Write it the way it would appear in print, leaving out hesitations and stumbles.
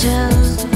still.